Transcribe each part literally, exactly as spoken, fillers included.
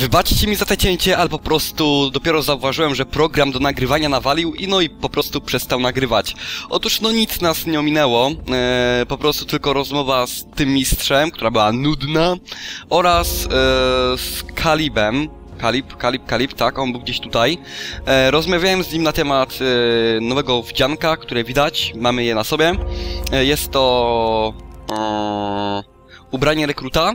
Wybaczcie mi za te cięcie, ale po prostu dopiero zauważyłem, że program do nagrywania nawalił i no i po prostu przestał nagrywać. Otóż no nic nas nie ominęło, e, po prostu tylko rozmowa z tym mistrzem, która była nudna, oraz e, z Kalibem. Kalib, Kalib, Kalib, tak, on był gdzieś tutaj. E, rozmawiałem z nim na temat e, nowego wdzianka, które widać, mamy je na sobie. E, jest to... E, ubranie rekruta.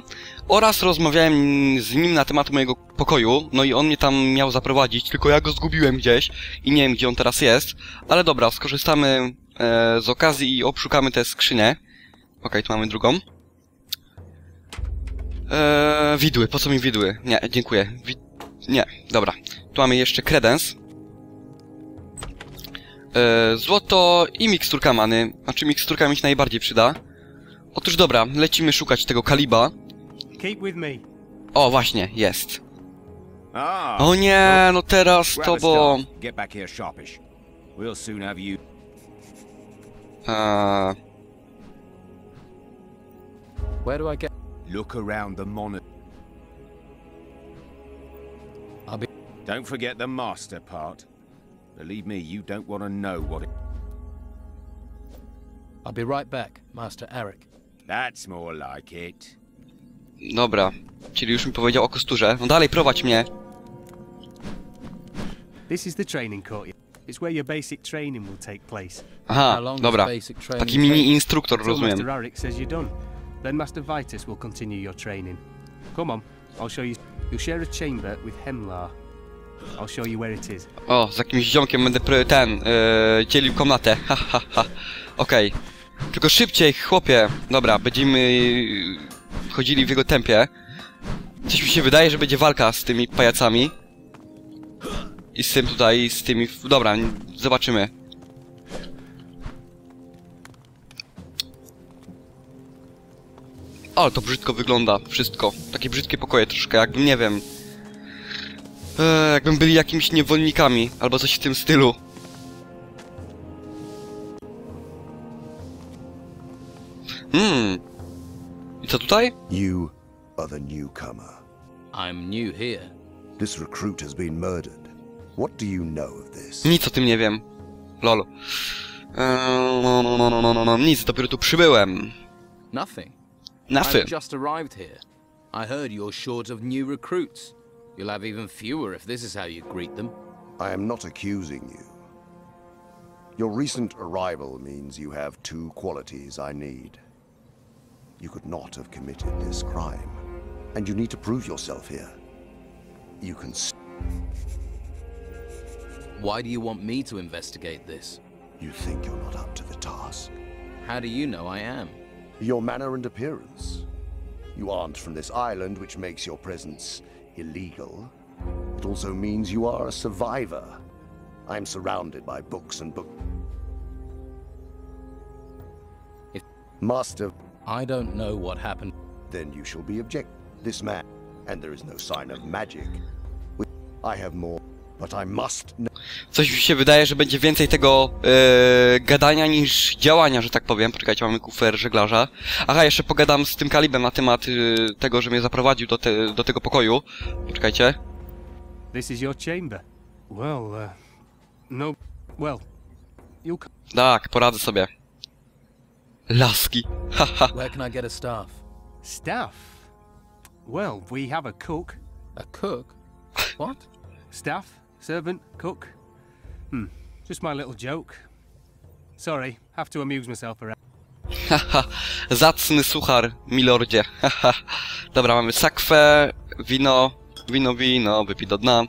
Oraz rozmawiałem z nim na temat mojego pokoju, no i on mnie tam miał zaprowadzić, tylko ja go zgubiłem gdzieś i nie wiem, gdzie on teraz jest. Ale dobra, skorzystamy e, z okazji i obszukamy tę skrzynię. Okej, okay, tu mamy drugą. E, widły, po co mi widły? Nie, dziękuję. Wi nie, dobra. Tu mamy jeszcze kredens. E, złoto i miksturka many. Znaczy miksturka mi się najbardziej przyda. Otóż dobra, lecimy szukać tego Kaliba. O, właśnie, jest. O nie, no teraz to bo... Eee... Don't forget the master part. Believe me, you don't want to know what it... I'll be right back, Master Eric. That's more like it. Dobra, czyli już mi powiedział o kosturze. No dalej, prowadź mnie. This is the training court. It's where your basic training will take place. Aha, dobra. Taki mini instruktor, rozumiem. Master Eric says you're done. Then Master Vitus will continue your training. Come on, I'll show you. You share a chamber with Hemlar. I'll show you where it is. O, z jakimś ziomkiem będę ten yy, dzielił komnatę. Ha, ha, ha. Okej. Okay. Tylko szybciej, chłopie. Dobra, będziemy chodzili w jego tempie. Coś mi się wydaje, że będzie walka z tymi pajacami. I z tym tutaj, i z tymi... Dobra, zobaczymy. O, to brzydko wygląda, wszystko. Takie brzydkie pokoje troszkę, jakbym, nie wiem... Eee, jakbym byli jakimiś niewolnikami, albo coś w tym stylu. Hmm... I co tutaj? You are the newcomer. I'm new here. This recruit has been murdered. What do you know of this? Nic o tym nie wiem. Lol. Eee, no, no, no, no, no, no, nic, dopiero tu przybyłem. Nothing. Nothing. I've just arrived here. I heard you're short of new recruits. You'll have even fewer if this is how you greet them. I am not accusing you. Your recent arrival means you have two qualities I need. You could not have committed this crime, and you need to prove yourself here. You can... Why do you want me to investigate this? You think you're not up to the task. How do you know I am? Your manner and appearance. You aren't from this island, which makes your presence illegal. It also means you are a survivor. I'm surrounded by books and book... If... Master... I don't know what happened. Then you shall be object. This man, and there is no sign of magic. I have more, but I must. Coś mi się wydaje, że będzie więcej tego yy, gadania niż działania, że tak powiem. Poczekajcie, mamy kufer żeglarza. Aha, jeszcze pogadam z tym Kalibem na temat yy, tego, że mnie zaprowadził do, te, do tego pokoju. Poczekajcie. This is your chamber. Well, uh, no, well, you. Tak, poradzę sobie. Laski. Haha. Where can I get a staff? Staff? Well, we have a cook. A cook? What? Staff, servant, cook. Hmm. Just my little joke. Sorry, have to amuse myself around. Haha. Zacny suchar, milordzie. Haha. Dobra, mamy sakwę, wino, wino, wino, wypij do dna.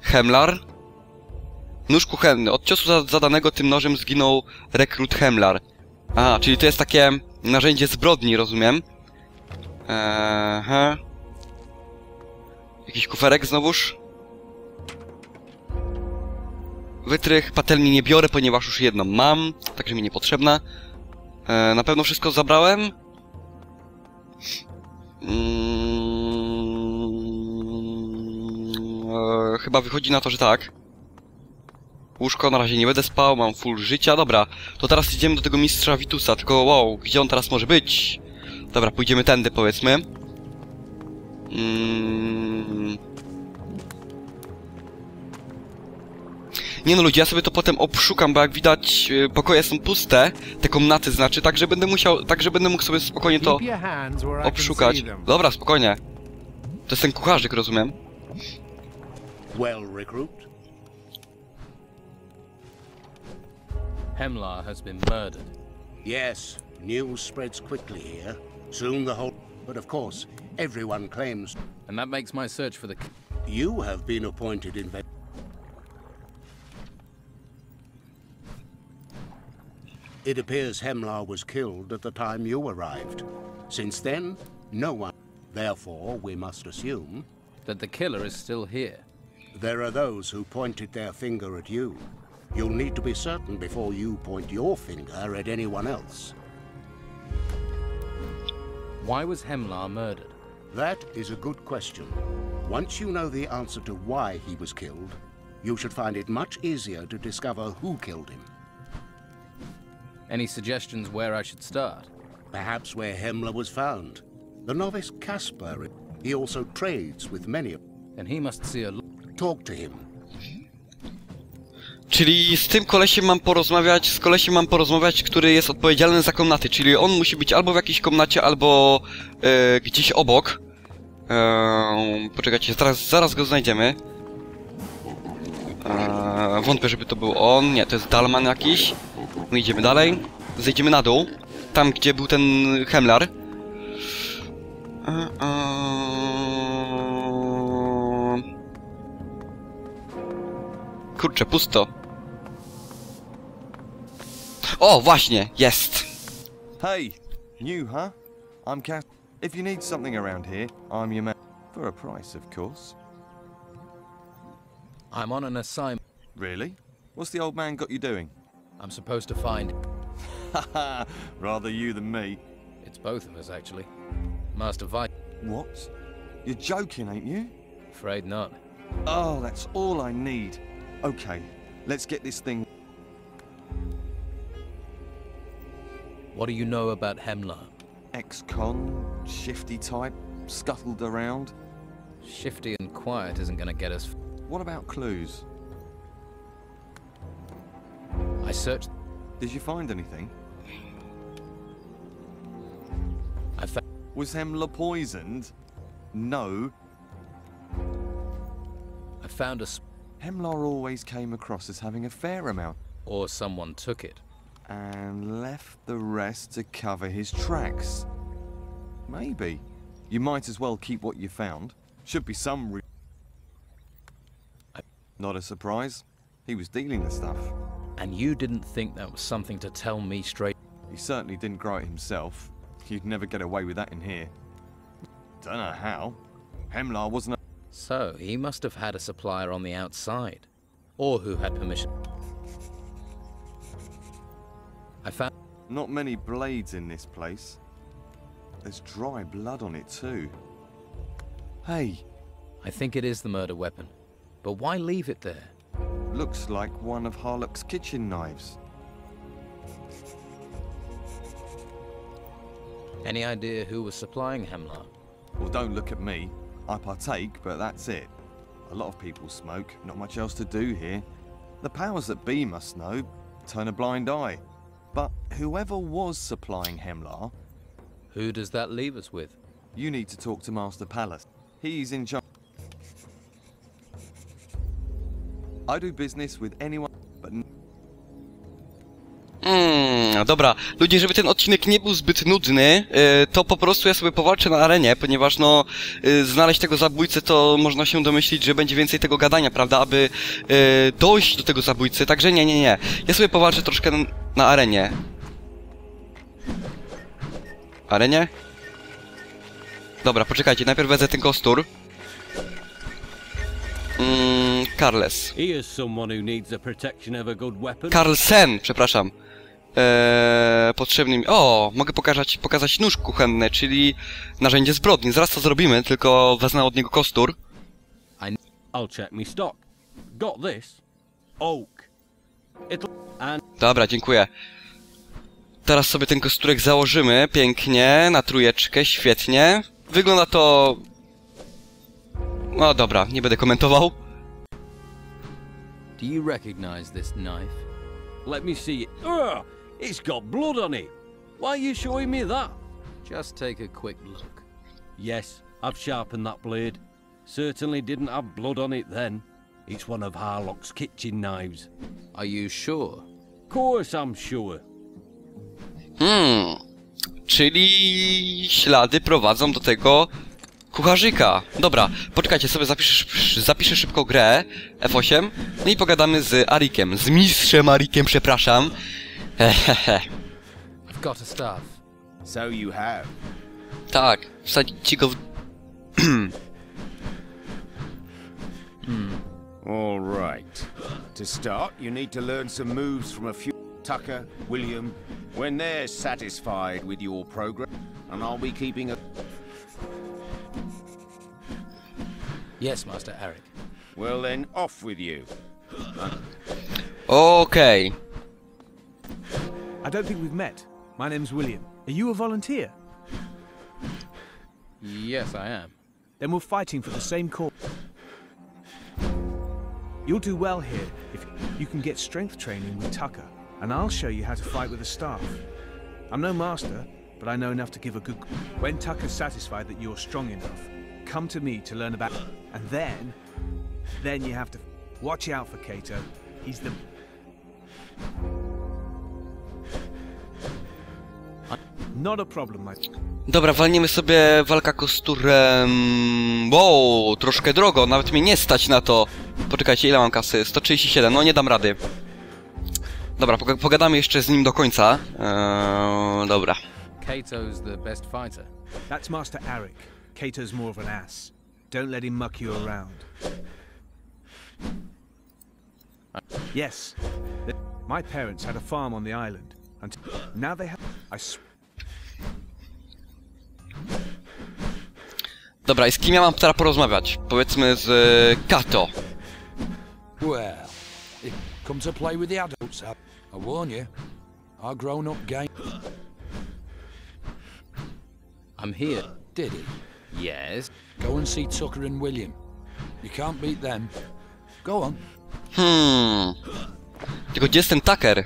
Hemlar. Nóż kuchenny. Od ciosu zadanego tym nożem zginął rekrut Hemlar. A, czyli to jest takie narzędzie zbrodni, rozumiem. Eee, jakiś kuferek znowuż? Wytrych, patelni nie biorę, ponieważ już jedną mam, także mi niepotrzebna. Eee, na pewno wszystko zabrałem? Eee, chyba wychodzi na to, że tak. Łóżko, na razie nie będę spał, mam full życia, dobra. To teraz idziemy do tego mistrza Vitusa, tylko wow, gdzie on teraz może być? Dobra, pójdziemy tędy, powiedzmy. Mm. Nie no ludzie, ja sobie to potem obszukam, bo jak widać pokoje są puste, te komnaty znaczy, tak że będę musiał, tak że będę mógł sobie spokojnie to obszukać. Dobra, spokojnie. To jest ten kucharzyk, rozumiem. Well, recruit. Hemlar has been murdered. Yes, news spreads quickly here. Soon the whole, but of course, everyone claims. And that makes my search for the. You have been appointed in. It appears Hemlar was killed at the time you arrived. Since then, no one. Therefore, we must assume that the killer is still here. There are those who pointed their finger at you. You'll need to be certain before you point your finger at anyone else. Why was Hemlar murdered? That is a good question. Once you know the answer to why he was killed, you should find it much easier to discover who killed him. Any suggestions where I should start? Perhaps where Hemlar was found. The novice Caspar, he also trades with many of them. And he must see a lot. Talk to him. Czyli z tym kolesiem mam porozmawiać, z kolesiem mam porozmawiać, który jest odpowiedzialny za komnaty, czyli on musi być albo w jakiejś komnacie, albo e, gdzieś obok. E, poczekajcie, zaraz, zaraz go znajdziemy. E, wątpię, żeby to był on. Nie, to jest Dalman jakiś. My idziemy dalej. Zejdziemy na dół. Tam, gdzie był ten Hemlar. E, e... Kurczę, pusto. O, właśnie, jest. Hey, new, huh? I'm Cat. If you need something around here, I'm your man. For a price, of course. I'm on an assignment. Really? What's the old man got you doing? I'm supposed to find. Haha, rather you than me. It's both of us, actually. Master Vice. What? You're joking, ain't you? Afraid not. Oh, that's all I need. Okay, let's get this thing. What do you know about Hemlar? Ex-con, shifty type, scuttled around. Shifty and quiet isn't going to get us. What about clues? I searched. Did you find anything? I found. Was Hemlar poisoned? No. I found a. Hemlar always came across as having a fair amount. Or someone took it. And left the rest to cover his tracks. Maybe. You might as well keep what you found. Should be some re- Not a surprise. He was dealing the stuff. And you didn't think that was something to tell me straight? He certainly didn't grow it himself. You'd never get away with that in here. Don't know how. Hemlar wasn't a- So, he must have had a supplier on the outside. Or who had permission. I found not many blades in this place. There's dry blood on it too. Hey, I think it is the murder weapon, but why leave it there? Looks like one of Harlock's kitchen knives. Any idea who was supplying Hemlar? Well, don't look at me. I partake, but that's it. A lot of people smoke. Not much else to do here. The powers that be must know. Turn a blind eye. But whoever was supplying Hemlar... Who does that leave us with? You need to talk to Master Pallas. He's in charge. I do business with anyone, but... Mm, dobra, ludzie, żeby ten odcinek nie był zbyt nudny, yy, to po prostu ja sobie powalczę na arenie, ponieważ no, yy, znaleźć tego zabójcę to można się domyślić, że będzie więcej tego gadania, prawda, aby yy, dojść do tego zabójcy, także nie, nie, nie. Ja sobie powalczę troszkę na, na arenie. Arenie? Dobra, poczekajcie, najpierw wezmę ten kostur. Mm, Carles. Carlsen, przepraszam. Eee, potrzebny mi... O, mogę pokazać, pokazać nóż kuchenny, czyli narzędzie zbrodni. Zaraz to zrobimy, tylko wezmę od niego kostur. Dobra, dziękuję. Teraz sobie ten kosturek założymy, pięknie, na trójeczkę, świetnie. Wygląda to... No dobra, nie będę komentował. Do you recognize this knife? Let me see it. Ugh! It's got blood on it. Why are you showing me that? Just take a quick look. Yes, I've sharpened that blade. Certainly didn't have blood on it then. It's one of Harlock's kitchen knives. Are you sure? Of course I'm sure. Hmm. Czyli ślady prowadzą do tego kucharzyka. Dobra, poczekajcie sobie, zapiszę, zapiszę szybko grę F osiem. No i pogadamy z Erikiem, z mistrzem Erikiem, przepraszam. Hehehe. I've got a staff. So you have. Tak, wsadzić go w... hmm. All right. To start, you need to learn some moves from a few... Tucker, William. When they're satisfied with your program, and I'll be keeping a... Yes, Master Eric. Well then, off with you. Okay. I don't think we've met. My name's William. Are you a volunteer? Yes, I am. Then we're fighting for the same cause. You'll do well here if you can get strength training with Tucker. And I'll show you how to fight with a staff. I'm no master, but I know enough to give a good... When Tucker's satisfied that you're strong enough, come to me to learn about... And then... Then you have to... Watch out for Kato. He's the... Not a problem, my... Dobra, walniemy sobie walka kosturem... Wow, troszkę drogo, nawet mnie nie stać na to. Poczekajcie, ile mam kasy? sto trzydzieści siedem, no nie dam rady. Dobra, pogadamy jeszcze z nim do końca. Eee, dobra. Kato's the best fighter. That's Master Eric. Kato's more of an ass. Don't let him muck you around. Yes. My parents had a farm on the island. And now they have I Dobra, i z kim ja mam teraz porozmawiać? Powiedzmy z Kato. Well, it comes to play with the adults. I warn you, our grown-up game. I'm here, did he? Yes. Go and see Tucker and William. You can't beat them. Go on. Hmm. Tylko gdzie jest ten Tucker?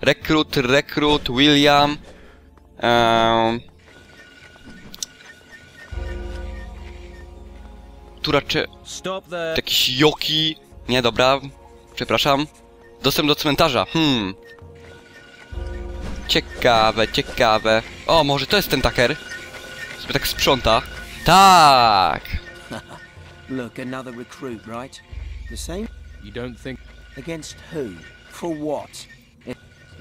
Rekrut, rekrut, William. Um. Tu raczej jakieś joki. Nie, dobra. Przepraszam. Dostęp do cmentarza. Hmm. Ciekawe, ciekawe. O, może to jest ten Tucker? Sobie tak sprząta. Tak. Look, another recruit, right? The same? You don't think against who? For what?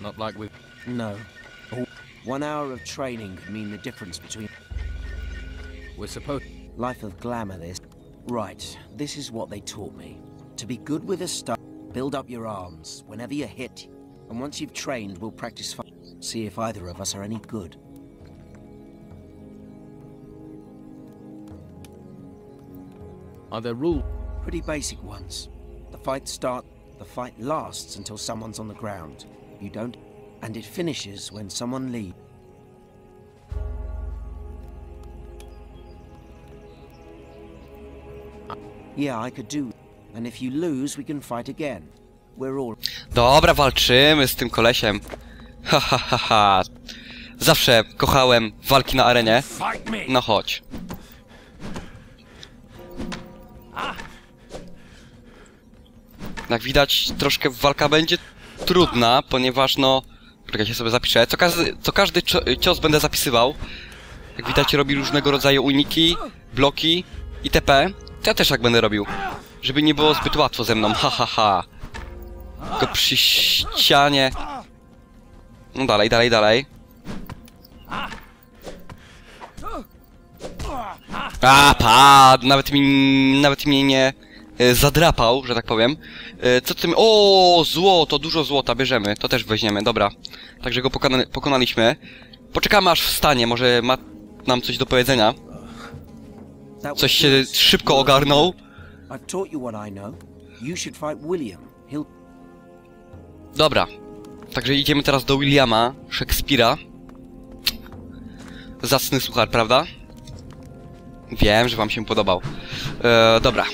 Not like we No. One hour of training could mean the difference between We're supposed life of glamour this. Right. This is what they taught me. To be good with a staff. Build up your arms whenever you're hit, and once you've trained, we'll practice fight. See if either of us are any good. Are there rules? Pretty basic ones. The fight starts, the fight lasts until someone's on the ground. You don't, and it finishes when someone leaves. Yeah, I could do. And if you lose, we can fight again. We're all... Dobra, walczymy z tym kolesiem. Ha, ha, ha, ha. Zawsze kochałem walki na arenie. No chodź. Jak widać, troszkę walka będzie trudna, ponieważ no... Poczekajcie, sobie zapiszę. Co każdy, co każdy cios będę zapisywał. Jak widać, robi różnego rodzaju uniki, bloki itp. To ja też tak będę robił. Żeby nie było zbyt łatwo ze mną, ha ha ha. Tylko przy ścianie. No dalej, dalej, dalej. A, padł! Nawet mi, nawet mnie nie zadrapał, że tak powiem. Co ty mi... O, złoto, dużo złota, bierzemy. To też weźmiemy, dobra. Także go pokona pokonaliśmy. Poczekamy aż wstanie, może ma nam coś do powiedzenia. Coś się szybko ogarnął. I've taught you what I know. You should fight William. He'll... Dobra. Także idziemy teraz do Williama Szekspira. Zacny suchar, prawda? Wiem, że wam się podobał. Eee, dobra.